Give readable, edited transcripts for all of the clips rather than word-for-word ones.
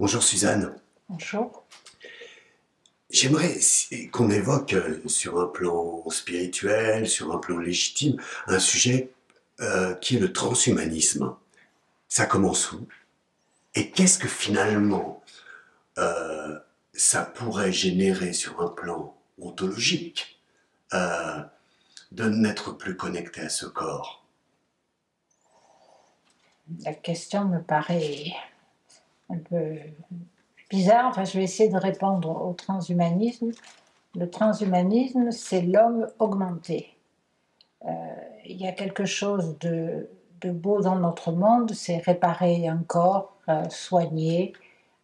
Bonjour Suzanne. Bonjour. J'aimerais qu'on évoque sur un plan spirituel, sur un plan légitime, un sujet qui est le transhumanisme. Ça commence où? Et qu'est-ce que finalement ça pourrait générer sur un plan ontologique de n'être plus connecté à ce corps? La question me paraît un peu bizarre. Enfin, je vais essayer de répondre au transhumanisme. Le transhumanisme, c'est l'homme augmenté. Il y a quelque chose de beau dans notre monde, c'est réparer un corps, soigner,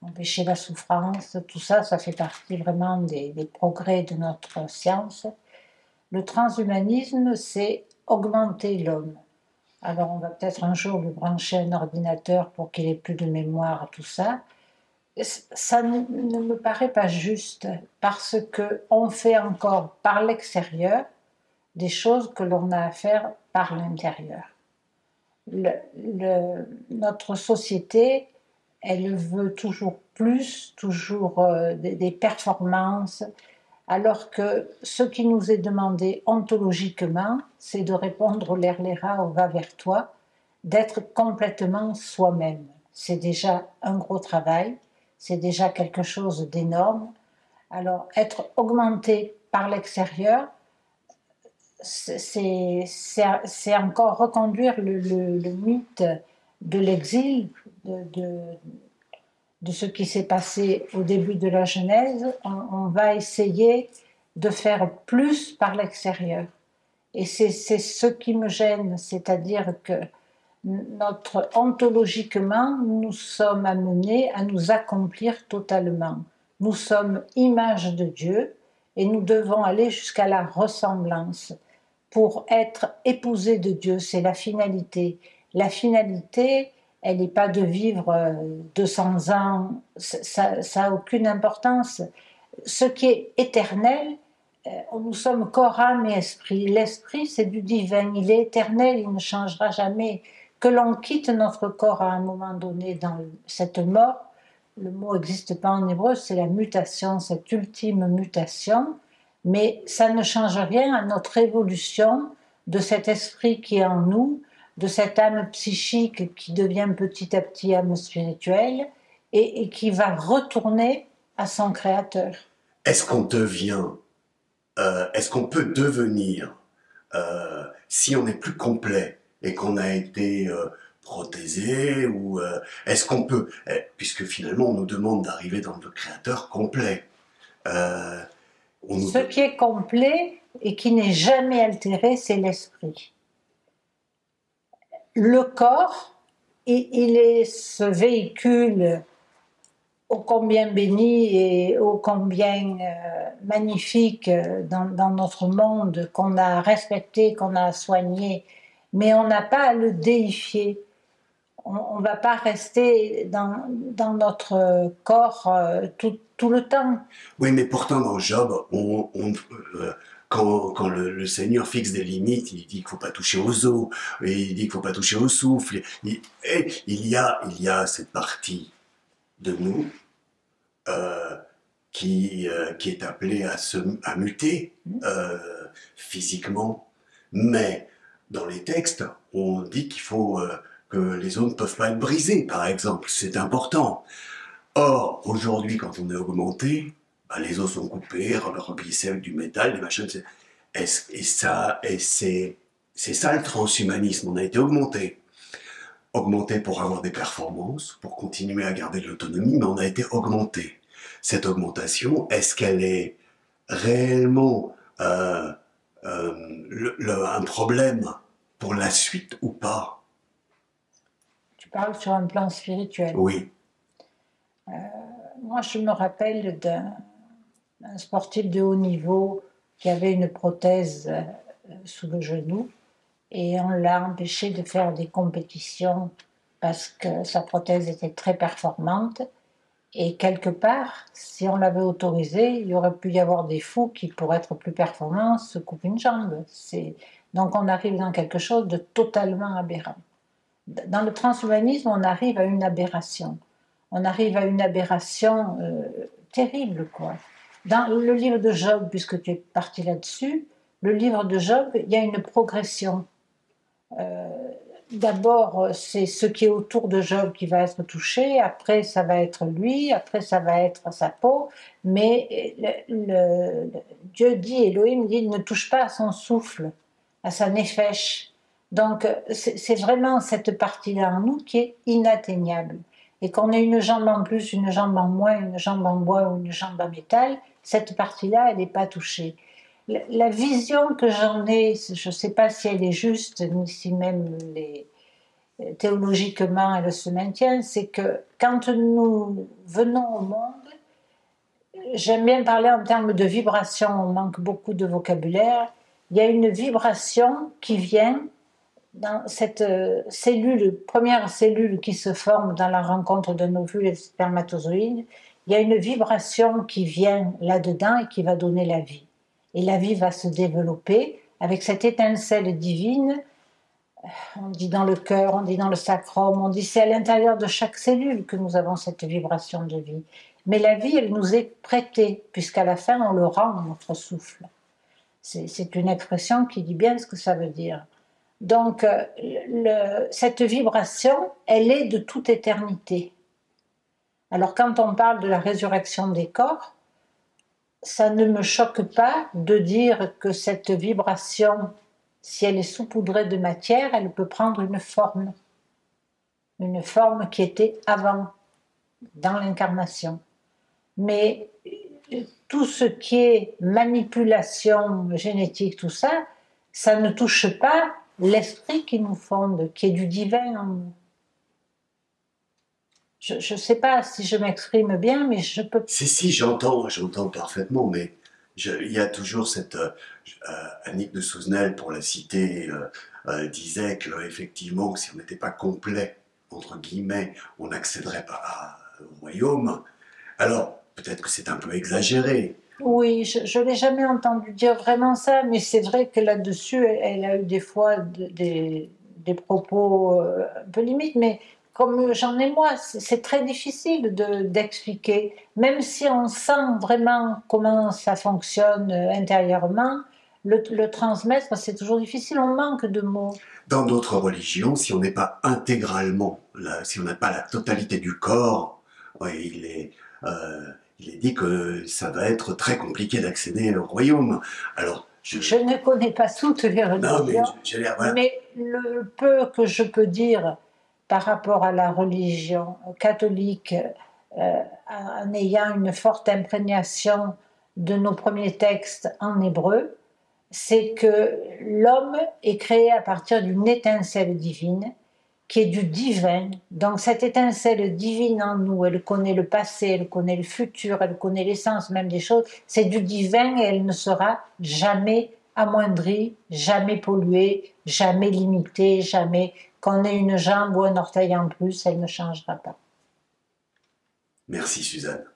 empêcher la souffrance, tout ça, ça fait partie vraiment des progrès de notre science. Le transhumanisme, c'est augmenter l'homme. Alors on va peut-être un jour lui brancher un ordinateur pour qu'il n'ait plus de mémoire, tout ça. Ça ne me paraît pas juste, parce qu'on fait encore par l'extérieur des choses que l'on a à faire par l'intérieur. Notre société, elle veut toujours plus, toujours des performances, alors que ce qui nous est demandé ontologiquement, c'est de répondre l'erlera au va vers toi, d'être complètement soi-même. C'est déjà un gros travail, c'est déjà quelque chose d'énorme. Alors être augmenté par l'extérieur, c'est encore reconduire le mythe de l'exil, de ce qui s'est passé au début de la Genèse. On va essayer de faire plus par l'extérieur. Et c'est ce qui me gêne, c'est-à-dire que ontologiquement, nous sommes amenés à nous accomplir totalement. Nous sommes image de Dieu et nous devons aller jusqu'à la ressemblance. Pour être épousé de Dieu, c'est la finalité. La finalité, elle n'est pas de vivre 200 ans, ça n'a aucune importance. Ce qui est éternel, nous sommes corps, âme et esprit. L'esprit, c'est du divin, il est éternel, il ne changera jamais. Que l'on quitte notre corps à un moment donné dans cette mort, le mot n'existe pas en hébreu, c'est la mutation, cette ultime mutation, mais ça ne change rien à notre évolution de cet esprit qui est en nous, de cette âme psychique qui devient petit à petit âme spirituelle et qui va retourner à son créateur. Est-ce qu'on devient, est-ce qu'on peut devenir, si on est plus complet et qu'on a été prothésé, ou est-ce qu'on peut, puisque finalement on nous demande d'arriver dans le créateur complet. Ce qui est complet et qui n'est jamais altéré, c'est l'esprit. Le corps, il est ce véhicule ô combien béni et ô combien magnifique dans notre monde, qu'on a respecté, qu'on a soigné, mais on n'a pas à le déifier. On ne va pas rester dans notre corps tout le temps. Oui, mais pourtant dans Job, quand le Seigneur fixe des limites, il dit qu'il ne faut pas toucher aux os, et il dit qu'il ne faut pas toucher au souffle. Et il y a cette partie de nous qui est appelée à muter physiquement. Mais dans les textes, on dit qu'il faut que les os ne peuvent pas être brisés, par exemple. C'est important. Or, aujourd'hui, quand on est augmenté, les os sont coupés, remplissés avec du métal, des machins, c'est ça le transhumanisme. On a été augmenté pour avoir des performances, pour continuer à garder de l'autonomie, mais on a été augmenté. Cette augmentation, est-ce qu'elle est réellement un problème pour la suite ou pas? Tu parles sur un plan spirituel. Oui. Moi, je me rappelle d'un sportif de haut niveau qui avait une prothèse sous le genou et on l'a empêché de faire des compétitions parce que sa prothèse était très performante, et quelque part, si on l'avait autorisé, il y aurait pu y avoir des fous qui, pour être plus performants, se coupent une jambe. Donc on arrive dans quelque chose de totalement aberrant. Dans le transhumanisme, on arrive à une aberration. on arrive à une aberration terrible, quoi. Dans le livre de Job, puisque tu es parti là-dessus, le livre de Job, il y a une progression. D'abord, c'est ce qui est autour de Job qui va être touché, après ça va être lui, après ça va être sa peau, mais Dieu dit, Elohim dit, ne touche pas à son souffle, à sa nefesh. Donc c'est vraiment cette partie-là en nous qui est inatteignable. Et qu'on ait une jambe en plus, une jambe en moins, une jambe en bois ou une jambe en métal, cette partie-là, elle n'est pas touchée. La vision que j'en ai, je ne sais pas si elle est juste, ni si même théologiquement elle se maintient, c'est que quand nous venons au monde, j'aime bien parler en termes de vibration, on manque beaucoup de vocabulaire, il y a une vibration qui vient dans cette cellule, première cellule qui se forme dans la rencontre d'un ovule et de spermatozoïdes, il y a une vibration qui vient là-dedans et qui va donner la vie. Et la vie va se développer avec cette étincelle divine, on dit dans le cœur, on dit dans le sacrum, on dit c'est à l'intérieur de chaque cellule que nous avons cette vibration de vie. Mais la vie, elle nous est prêtée, puisqu'à la fin, on le rend, notre souffle. C'est une expression qui dit bien ce que ça veut dire. Donc, cette vibration, elle est de toute éternité. Alors, quand on parle de la résurrection des corps, ça ne me choque pas de dire que cette vibration, si elle est saupoudrée de matière, elle peut prendre une forme qui était avant, dans l'incarnation. Mais tout ce qui est manipulation génétique, tout ça, ça ne touche pas l'esprit qui nous fonde, qui est du divin en nous. Je ne sais pas si je m'exprime bien, mais je peux... Si, j'entends parfaitement, mais il y a toujours cette... Annick de Souzenelle, pour la citer, disait qu'effectivement, si on n'était pas complet, entre guillemets, on n'accéderait pas au royaume. Alors, peut-être que c'est un peu exagéré. Oui, je ne l'ai jamais entendu dire vraiment ça, mais c'est vrai que là-dessus, elle a eu des fois des propos un peu limites, mais... comme j'en ai moi, c'est très difficile d'expliquer. Même si on sent vraiment comment ça fonctionne intérieurement, le transmettre, c'est toujours difficile, on manque de mots. Dans d'autres religions, si on n'est pas intégralement, si on n'a pas la totalité du corps, ouais, il est dit que ça va être très compliqué d'accéder au royaume. Alors, je ne connais pas toutes les religions, mais le peu que je peux dire... par rapport à la religion catholique, en ayant une forte imprégnation de nos premiers textes en hébreu, c'est que l'homme est créé à partir d'une étincelle divine, qui est du divin. Donc cette étincelle divine en nous, elle connaît le passé, elle connaît le futur, elle connaît l'essence même des choses, c'est du divin et elle ne sera jamais amoindrie, jamais polluée, jamais limitée, jamais... qu'on ait une jambe ou un orteil en plus, elle ne changera pas. Merci Suzanne.